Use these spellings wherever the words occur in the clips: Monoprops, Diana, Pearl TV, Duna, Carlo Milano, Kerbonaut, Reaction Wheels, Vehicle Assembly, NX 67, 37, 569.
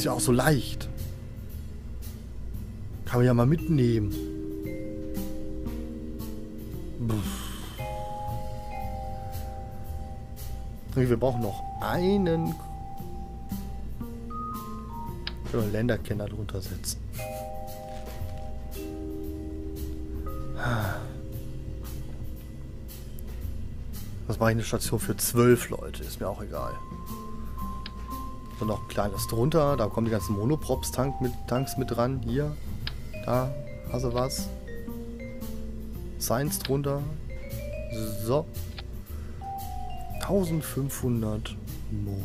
Ist ja auch so leicht. Kann man ja mal mitnehmen. Wir brauchen noch einen... Können wir Länderkenner drunter setzen. Was mache ich eine Station für 12 Leute? Ist mir auch egal. So, noch ein kleines drunter. Da kommen die ganzen Monoprops-Tanks mit dran. Hier. Da. Also was. Science drunter. So. 1500 Mono.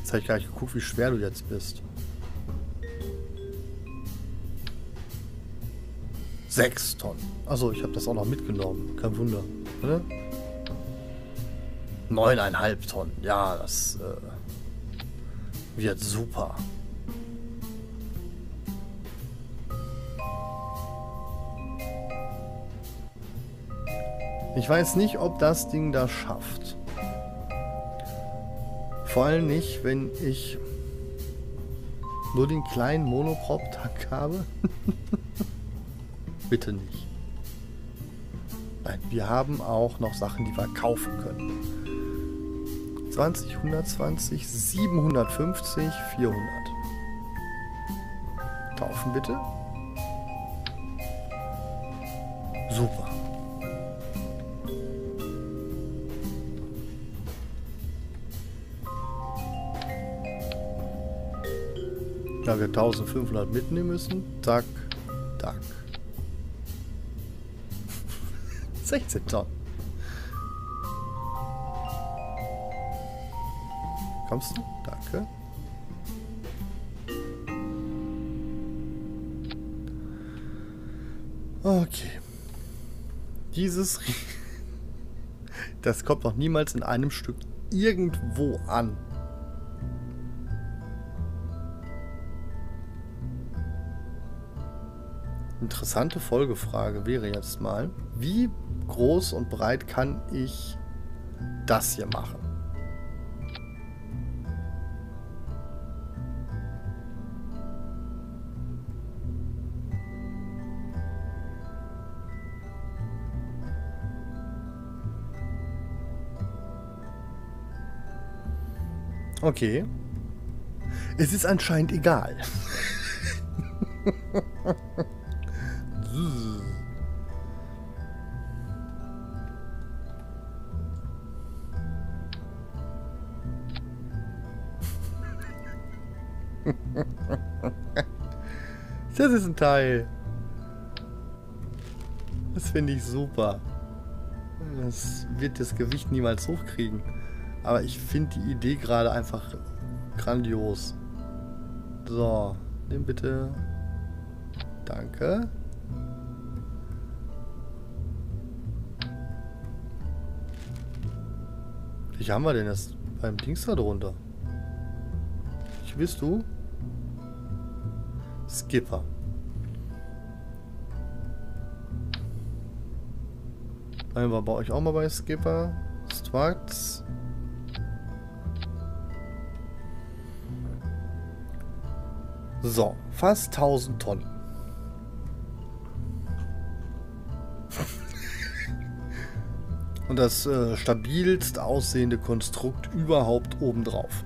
Jetzt habe ich gar nicht geguckt, wie schwer du jetzt bist. 6 Tonnen. Achso, ich habe das auch noch mitgenommen. Kein Wunder. Oder? 9,5 Tonnen. Ja, das... wird super. Ich weiß nicht, ob das Ding das schafft. Vor allem nicht, wenn ich nur den kleinen Monoprop-Tank habe. Bitte nicht. Nein, wir haben auch noch Sachen, die wir kaufen können. 20, 120, 750, 400. Kaufen bitte. Super. Da wir 1500 mitnehmen müssen. Zack, zack. 16 Tonnen. Kommst du? Danke. Okay. Dieses... Das kommt noch niemals in einem Stück irgendwo an. Interessante Folgefrage wäre jetzt mal, wie groß und breit kann ich das hier machen? Okay. Es ist anscheinend egal. Das ist ein Teil. Das finde ich super. Das wird das Gewicht niemals hochkriegen. Aber ich finde die Idee gerade einfach grandios. So, nimm bitte. Danke. Wie haben wir denn das beim Dings da drunter? Wie bist du? Skipper. Bleiben wir bei euch auch mal bei Skipper. Struts. So, fast 1000 Tonnen. Und das stabilst aussehende Konstrukt überhaupt obendrauf.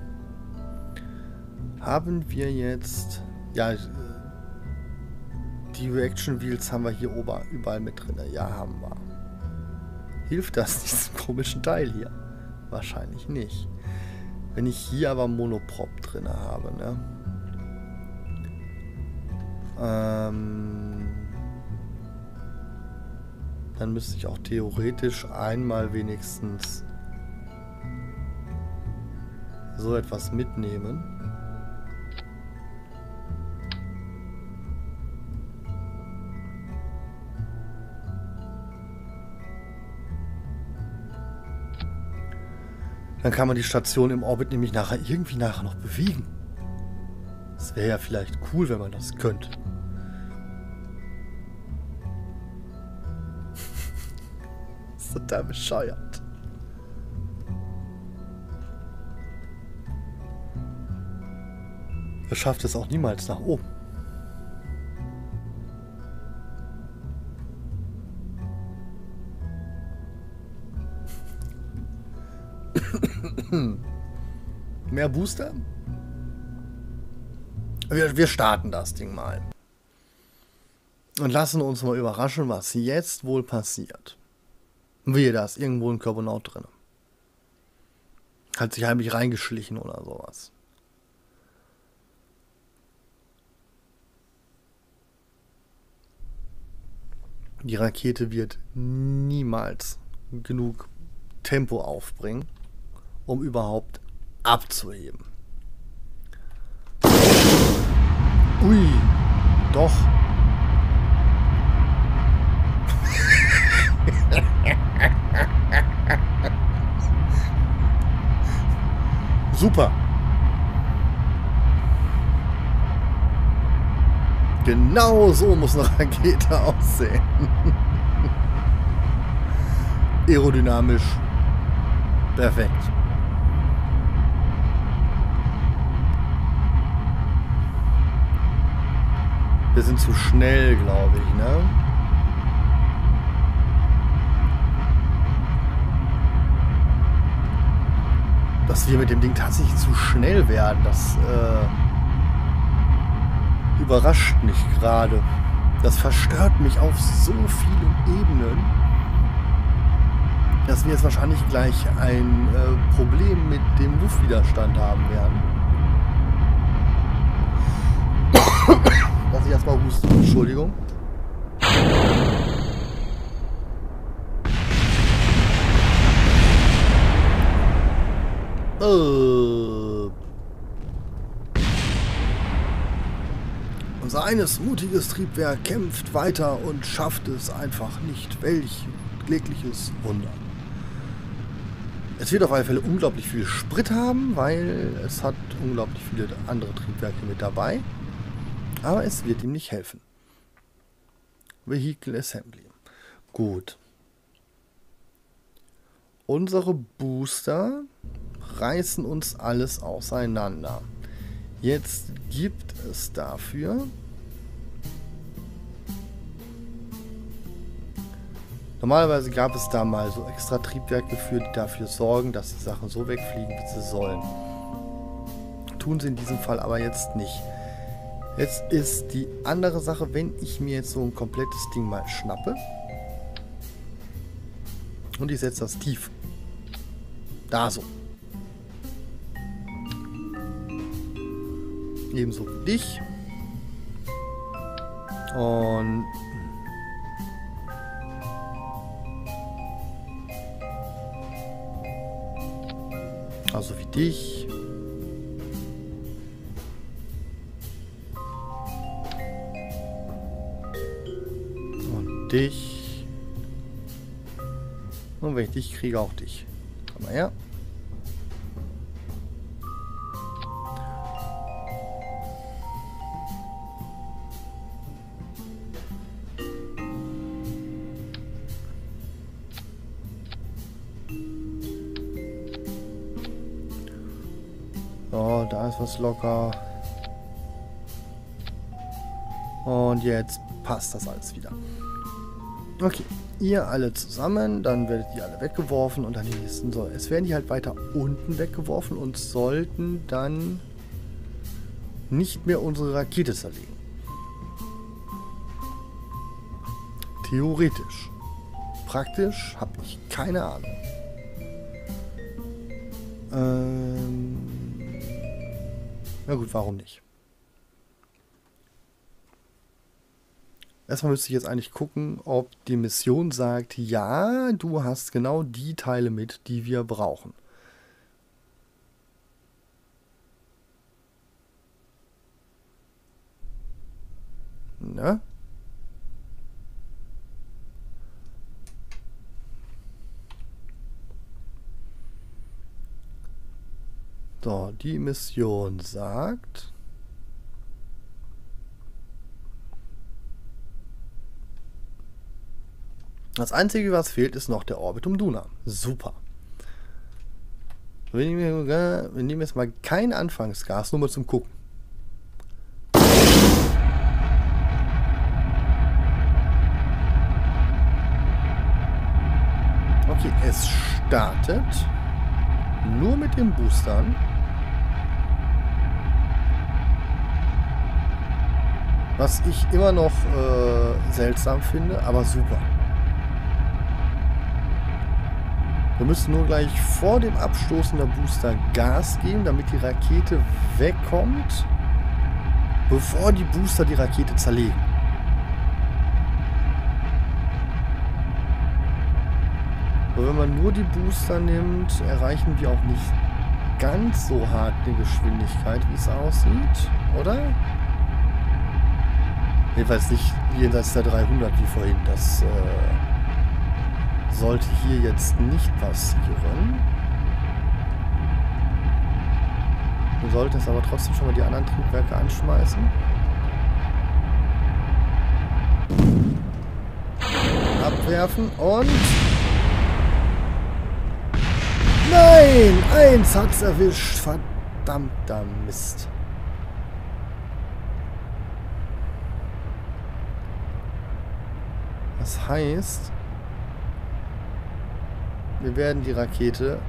Haben wir jetzt... Ja, die Reaction Wheels haben wir hier oben überall mit drin. Ja, haben wir. Hilft das diesem komischen Teil hier? Wahrscheinlich nicht. Wenn ich hier aber Monoprop drin habe, ne? Dann müsste ich auch theoretisch einmal wenigstens so etwas mitnehmen. Dann kann man die Station im Orbit nämlich nachher irgendwie noch bewegen. Das wäre ja vielleicht cool, wenn man das könnte. da bescheuert. Er schafft es auch niemals nach oben. Mehr Booster? Wir starten das Ding mal. Und lassen uns mal überraschen, was jetzt wohl passiert. Wehe, da ist irgendwo ein Kerbonaut drin. Hat sich heimlich reingeschlichen oder sowas. Die Rakete wird niemals genug Tempo aufbringen, um überhaupt abzuheben. Ui, doch. Super. Genau so muss eine Rakete aussehen. Aerodynamisch perfekt. Wir sind zu schnell, glaube ich, ne? Dass wir mit dem Ding tatsächlich zu schnell werden, das überrascht mich gerade. Das verstört mich auf so vielen Ebenen, dass wir jetzt wahrscheinlich gleich ein Problem mit dem Luftwiderstand haben werden. Lass ich erstmal husten, Entschuldigung. Unser eines mutiges Triebwerk kämpft weiter und schafft es einfach nicht. Welch klägliches Wunder. Es wird auf alle Fälle unglaublich viel Sprit haben, weil es hat unglaublich viele andere Triebwerke mit dabei. Aber es wird ihm nicht helfen. Vehicle Assembly. Gut. Unsere Booster reißen uns alles auseinander. Jetzt gibt es dafür normalerweise gab es da mal so extra Triebwerke für, die dafür sorgen, dass die Sachen so wegfliegen, wie sie sollen. Tun sie in diesem Fall aber jetzt nicht. Jetzt ist die andere Sache, wenn ich mir jetzt so ein komplettes Ding mal schnappe und ich setze das tief. Da so. Ebenso wie dich. Und also wie dich. Und dich. Und wenn ich dich kriege, auch dich. Komm mal her. Was locker. Und jetzt passt das alles wieder. Okay, ihr alle zusammen, dann werdet ihr alle weggeworfen und dann die nächsten sollen. Es werden die halt weiter unten weggeworfen und sollten dann nicht mehr unsere Rakete zerlegen. Theoretisch. Praktisch habe ich keine Ahnung. Na gut, warum nicht? Erstmal müsste ich jetzt eigentlich gucken, ob die Mission sagt, ja, du hast genau die Teile mit, die wir brauchen. Na? So, die Mission sagt, Das Einzige, was fehlt, ist noch der Orbit um Duna. Super. Wir nehmen jetzt mal kein Anfangsgas, nur mal zum Gucken. Okay, es startet nur mit den Boostern. Was ich immer noch seltsam finde, aber super. Wir müssen nur gleich vor dem Abstoßen der Booster Gas geben, damit die Rakete wegkommt, bevor die Booster die Rakete zerlegen. Aber wenn man nur die Booster nimmt, erreichen wir auch nicht ganz so hart eine Geschwindigkeit, wie es aussieht, oder? Jedenfalls nicht jenseits der 300 wie vorhin. Das sollte hier jetzt nicht passieren. Wir sollten jetzt aber trotzdem schon mal die anderen Triebwerke anschmeißen. Abwerfen und... Nein! Eins hat's erwischt! Verdammter Mist! Das heißt, wir werden die Rakete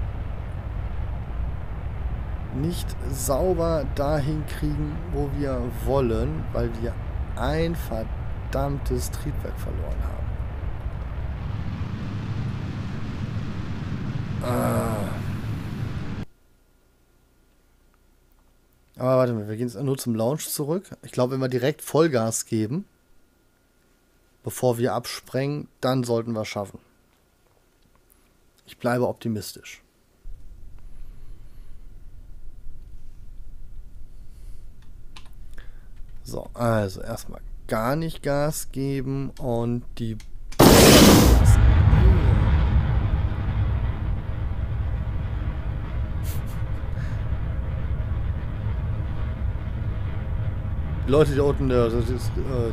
nicht sauber dahin kriegen, wo wir wollen, weil wir ein verdammtes Triebwerk verloren haben. Aber warte mal, wir gehen jetzt nur zum Launch zurück. Ich glaube, wenn wir direkt Vollgas geben, bevor wir absprengen, dann sollten wir es schaffen. Ich bleibe optimistisch. So, also erstmal gar nicht Gas geben und die... Die Leute da unten,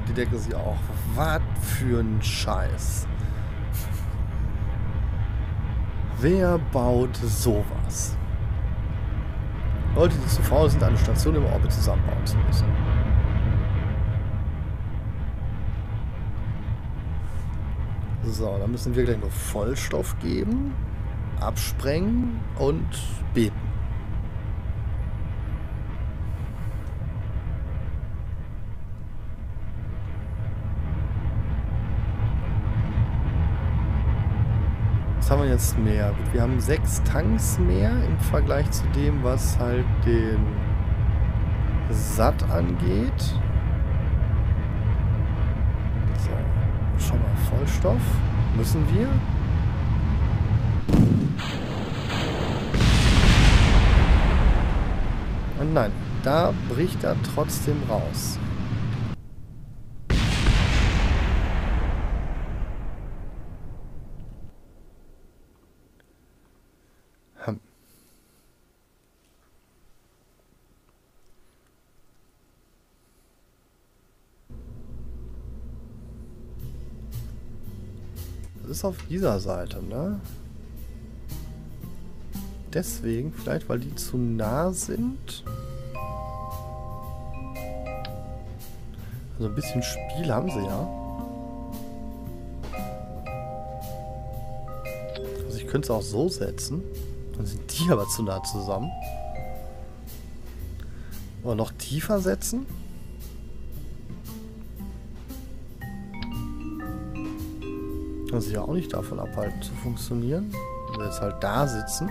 die denken sich auch, was für ein Scheiß. Wer baut sowas? Leute, die zu faul sind, eine Station im Orbit zusammenbauen zu müssen. So, dann müssen wir gleich nur Vollstoff geben, absprengen und beten. Was haben wir jetzt mehr? Wir haben 6 Tanks mehr im Vergleich zu dem, was halt den SAT angeht. So, schon mal Vollstoff. Müssen wir? Und nein, da bricht er trotzdem raus. Ist auf dieser Seite, ne? Deswegen, vielleicht weil die zu nah sind. Also ein bisschen Spiel haben sie ja. Also ich könnte es auch so setzen. Dann sind die aber zu nah zusammen. Oder noch tiefer setzen. Kann sich ja auch nicht davon abhalten zu funktionieren. Wenn wir jetzt halt da sitzen.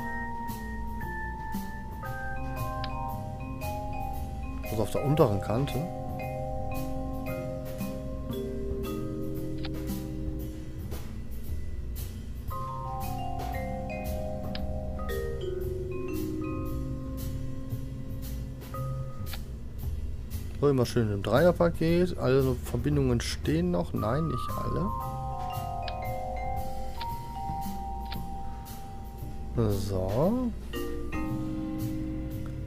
Also auf der unteren Kante. So, immer schön im Dreierpaket. Alle Verbindungen stehen noch. Nein, nicht alle. So.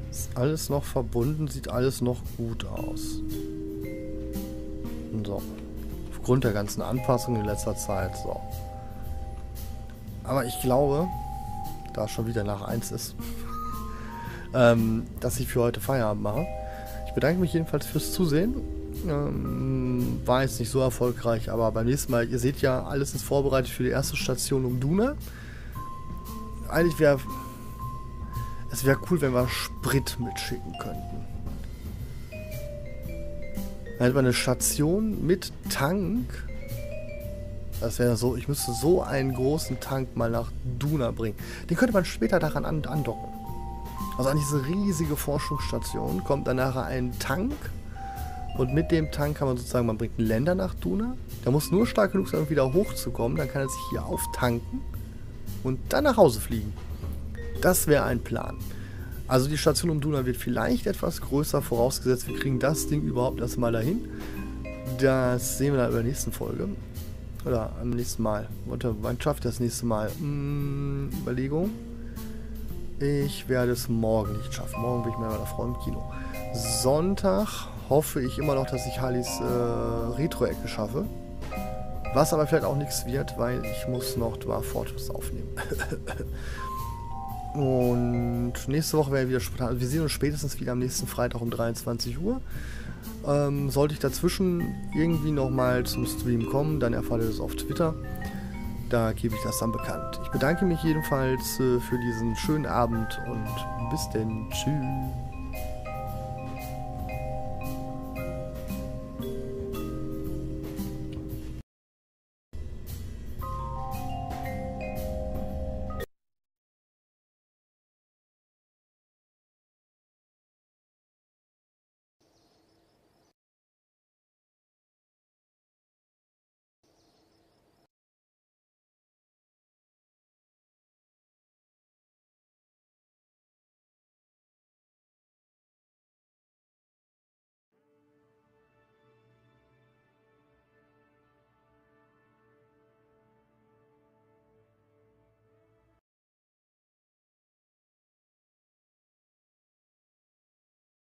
Ist alles noch verbunden, sieht alles noch gut aus. So. Aufgrund der ganzen Anpassungen in letzter Zeit. So. Aber ich glaube, da es schon wieder nach 1 ist, dass ich für heute Feierabend mache. Ich bedanke mich jedenfalls fürs Zusehen. War jetzt nicht so erfolgreich, aber beim nächsten Mal, ihr seht ja, alles ist vorbereitet für die erste Station um Duna. Eigentlich wäre es cool, wenn wir Sprit mitschicken könnten. Dann hätten wir eine Station mit Tank. Das wäre so, ich müsste so einen großen Tank mal nach Duna bringen. Den könnte man später daran andocken. Also an diese riesige Forschungsstation kommt dann nachher ein Tank. Und mit dem Tank kann man sozusagen, man bringt einen Länder nach Duna. Der muss nur stark genug sein, um wieder hochzukommen. Dann kann er sich hier auftanken und dann nach Hause fliegen. Das wäre ein Plan. Also die Station um Duna wird vielleicht etwas größer, vorausgesetzt wir kriegen das Ding überhaupt erstmal dahin. Das sehen wir dann in der nächsten Folge. Oder am nächsten Mal. Wann schafft das nächste Mal? Überlegung. Ich werde es morgen nicht schaffen. Morgen bin ich mit meiner Frau im Kino. Sonntag hoffe ich immer noch, dass ich Harleys Retro-Ecke schaffe. Was aber vielleicht auch nichts wird, weil ich muss noch Fotos aufnehmen. Und nächste Woche werden wir wieder spontan. Also wir sehen uns spätestens wieder am nächsten Freitag um 23 Uhr. Sollte ich dazwischen irgendwie nochmal zum Stream kommen, dann erfahrt ihr das auf Twitter. Da gebe ich das dann bekannt. Ich bedanke mich jedenfalls für diesen schönen Abend und bis denn. Tschüss.